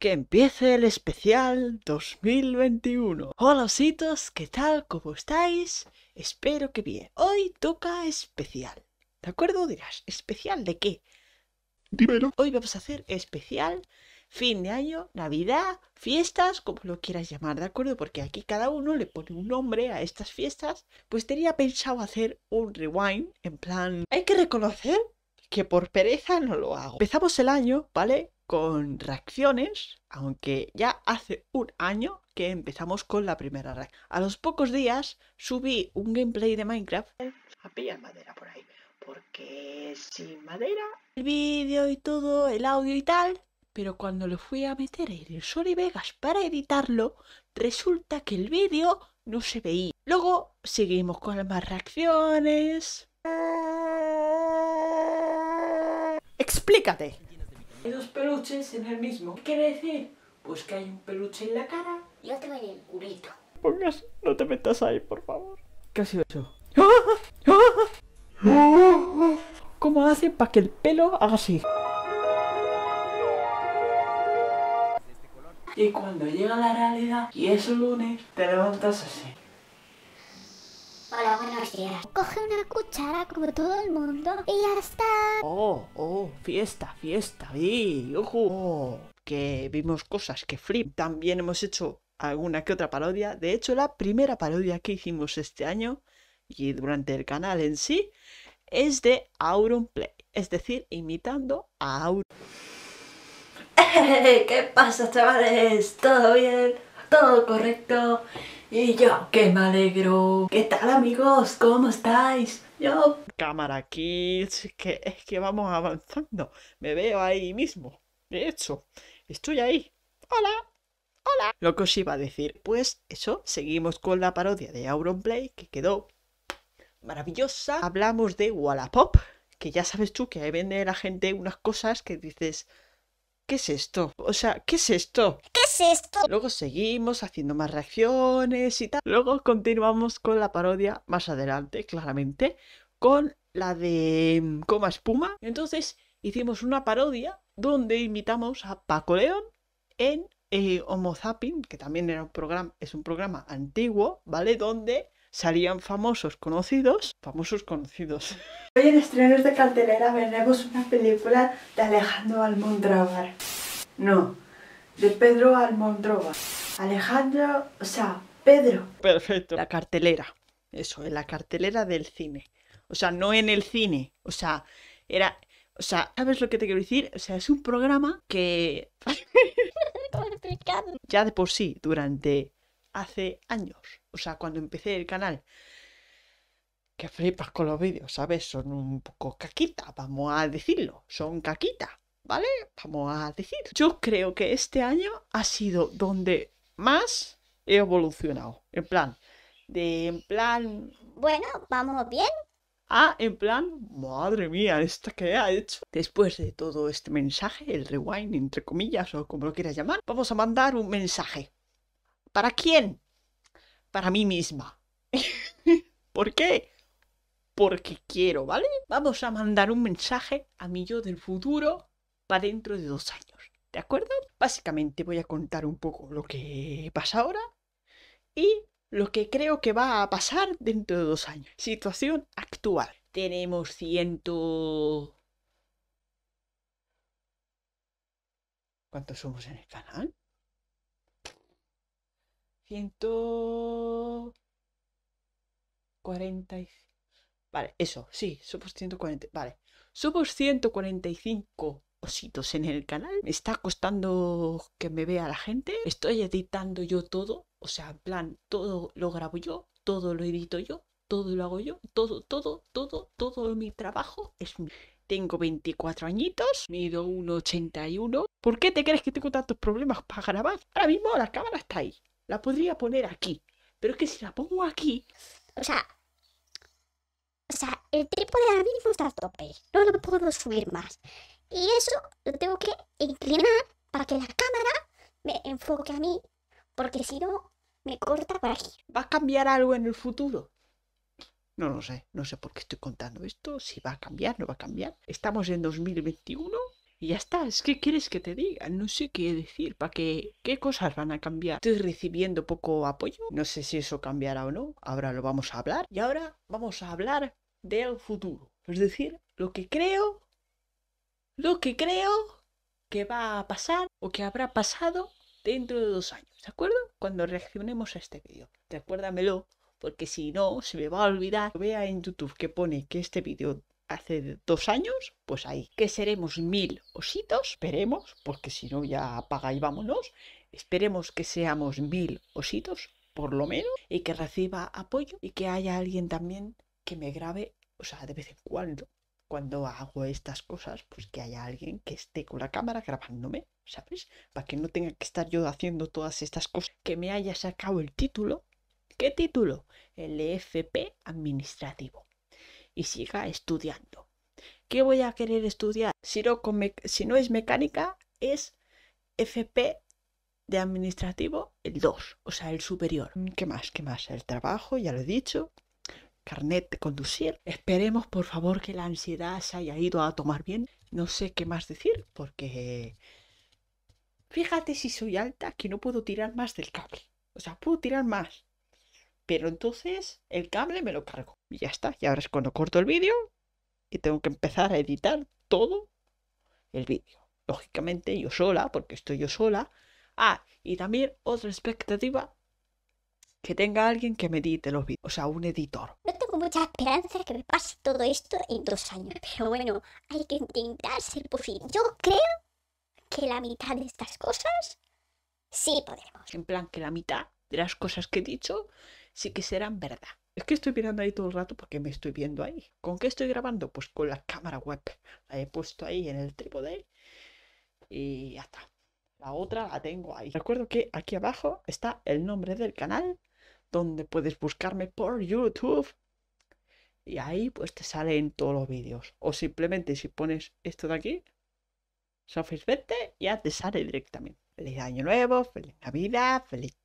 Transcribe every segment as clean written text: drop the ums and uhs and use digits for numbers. Que empiece el especial 2021. Hola ositos, ¿qué tal? ¿Cómo estáis? Espero que bien. Hoy toca especial, ¿de acuerdo? Dirás, ¿especial de qué? Dímelo. Hoy vamos a hacer especial fin de año, Navidad, fiestas, como lo quieras llamar, ¿de acuerdo? Porque aquí cada uno le pone un nombre a estas fiestas. Pues tenía pensado hacer un rewind, en plan... Hay que reconocer que por pereza no lo hago. Empezamos el año, ¿vale? Con reacciones, aunque ya hace un año que empezamos con la primera reacción. A los pocos días subí un gameplay de Minecraft. A pillar madera por ahí, porque sin madera... El vídeo y todo, el audio y tal, pero cuando lo fui a meter en el Sony Vegas para editarlo, resulta que el vídeo no se veía. Luego seguimos con las más reacciones. ¡Explícate! Hay dos peluches en el mismo. ¿Qué quiere decir? Pues que hay un peluche en la cara y otro en el culito. Pongas, no te metas ahí, por favor. ¿Qué ha sido eso? ¿Cómo hace para que el pelo haga así? Y cuando llega la realidad y es el lunes, te levantas así. Hola, buenos días. Coge una cuchara como todo el mundo y ya está. Oh, fiesta, fiesta, ojo. Oh, que vimos cosas que flip. También hemos hecho alguna que otra parodia. De hecho, la primera parodia que hicimos este año y durante el canal en sí es de AuronPlay, es decir, imitando a Auron. ¿Qué pasa, chavales? ¿Todo bien? ¿Todo correcto? Y yo, que me alegro. ¿Qué tal, amigos? ¿Cómo estáis? Yo... Cámara Kids, que es que vamos avanzando. Me veo ahí mismo. De hecho, estoy ahí. Hola, hola. Lo que os iba a decir, pues eso, seguimos con la parodia de AuronPlay, que quedó maravillosa. Hablamos de Wallapop, que ya sabes tú que ahí vende la gente unas cosas que dices... ¿Qué es esto? O sea, ¿qué es esto? ¿Qué es esto? Luego seguimos haciendo más reacciones y tal. Luego continuamos con la parodia más adelante, claramente, con la de Coma Espuma. Entonces hicimos una parodia donde imitamos a Paco León en Homo Zapping, que también era un programa, es un programa antiguo, ¿vale? Donde salían famosos conocidos. Hoy en estrenos de cartelera veremos una película de Alejandro Almodóvar. No, de Pedro Almodóvar. Alejandro, o sea, Pedro. Perfecto. La cartelera, eso, en la cartelera del cine. O sea, no en el cine, o sea, era... O sea, ¿sabes lo que te quiero decir? O sea, es un programa que... Ya de por sí, durante... hace años, o sea, cuando empecé el canal, que flipas con los vídeos, ¿sabes? Son un poco caquita, vamos a decirlo, son caquita, ¿vale? Vamos a decir. Yo creo que este año ha sido donde más he evolucionado, en plan, bueno, vamos bien. Ah, en plan, madre mía, esta que ha hecho. Después de todo este mensaje, el rewind, entre comillas, o como lo quieras llamar, vamos a mandar un mensaje. ¿Para quién? Para mí misma. ¿Por qué? Porque quiero, ¿vale? Vamos a mandar un mensaje a mi yo del futuro para dentro de 2 años, ¿de acuerdo? Básicamente voy a contar un poco lo que pasa ahora y lo que creo que va a pasar dentro de 2 años. Situación actual. Tenemos 100... ¿Cuántos somos en el canal? 145. Vale, eso, sí, somos 140. Vale, somos 145 ositos en el canal. Me está costando que me vea la gente. Estoy editando yo todo. O sea, en plan, todo lo grabo yo, todo lo edito yo, todo lo hago yo, todo mi trabajo es mío. Tengo 24 añitos, mido 1,81. ¿Por qué te crees que tengo tantos problemas para grabar? Ahora mismo la cámara está ahí. La podría poner aquí, pero es que si la pongo aquí... O sea, el trípode ahora mismo está a tope, no lo puedo subir más. Y eso lo tengo que inclinar para que la cámara me enfoque a mí, porque si no, me corta por aquí. ¿Va a cambiar algo en el futuro? No lo sé, no sé por qué estoy contando esto, si va a cambiar, no va a cambiar. Estamos en 2021 Y ya está, es que quieres que te diga, no sé qué decir, para qué cosas van a cambiar. Estoy recibiendo poco apoyo, no sé si eso cambiará o no, ahora lo vamos a hablar. Y ahora vamos a hablar del futuro, es decir, lo que creo que va a pasar o que habrá pasado dentro de 2 años, ¿de acuerdo? Cuando reaccionemos a este vídeo, recuérdamelo, porque si no, se me va a olvidar. Que vea en YouTube que pone que este vídeo hace 2 años, pues ahí, que seremos 1000 ositos, esperemos, porque si no ya apaga y vámonos, esperemos que seamos 1000 ositos, por lo menos, y que reciba apoyo, y que haya alguien también que me grabe, o sea, de vez en cuando hago estas cosas, pues que haya alguien que esté con la cámara grabándome, ¿sabes? Para que no tenga que estar yo haciendo todas estas cosas, que me haya sacado el título. ¿Qué título? El FP administrativo. Y siga estudiando. ¿Qué voy a querer estudiar? Si no es mecánica, es FP de administrativo, el 2, o sea, el superior. ¿Qué más? ¿Qué más? El trabajo, ya lo he dicho. Carnet de conducir. Esperemos, por favor, que la ansiedad se haya ido a tomar bien. No sé qué más decir, porque... Fíjate si soy alta, que no puedo tirar más del cable. O sea, puedo tirar más. Pero entonces el cable me lo cargo. Y ya está. Y ahora es cuando corto el vídeo. Y tengo que empezar a editar todo el vídeo. Lógicamente yo sola, porque estoy yo sola. Ah, y también otra expectativa. Que tenga alguien que me edite los vídeos. O sea, un editor. No tengo mucha esperanza que me pase todo esto en 2 años. Pero bueno, hay que intentar ser posible. Yo creo que la mitad de estas cosas sí podremos. En plan, que la mitad de las cosas que he dicho... sí que serán verdad. Es que estoy mirando ahí todo el rato porque me estoy viendo ahí. ¿Con qué estoy grabando? Pues con la cámara web. La he puesto ahí en el trípode y ya está. La otra la tengo ahí. Recuerdo que aquí abajo está el nombre del canal, donde puedes buscarme por YouTube. Y ahí pues te salen todos los vídeos. O simplemente si pones esto de aquí, Sofirst 20, ya te sale directamente. Feliz año nuevo, feliz Navidad, feliz...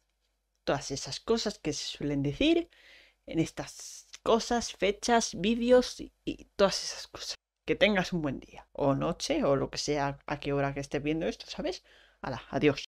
todas esas cosas que se suelen decir en estas cosas, fechas, vídeos y todas esas cosas. Que tengas un buen día, o noche, o lo que sea, a qué hora que estés viendo esto, ¿sabes? Hala, adiós.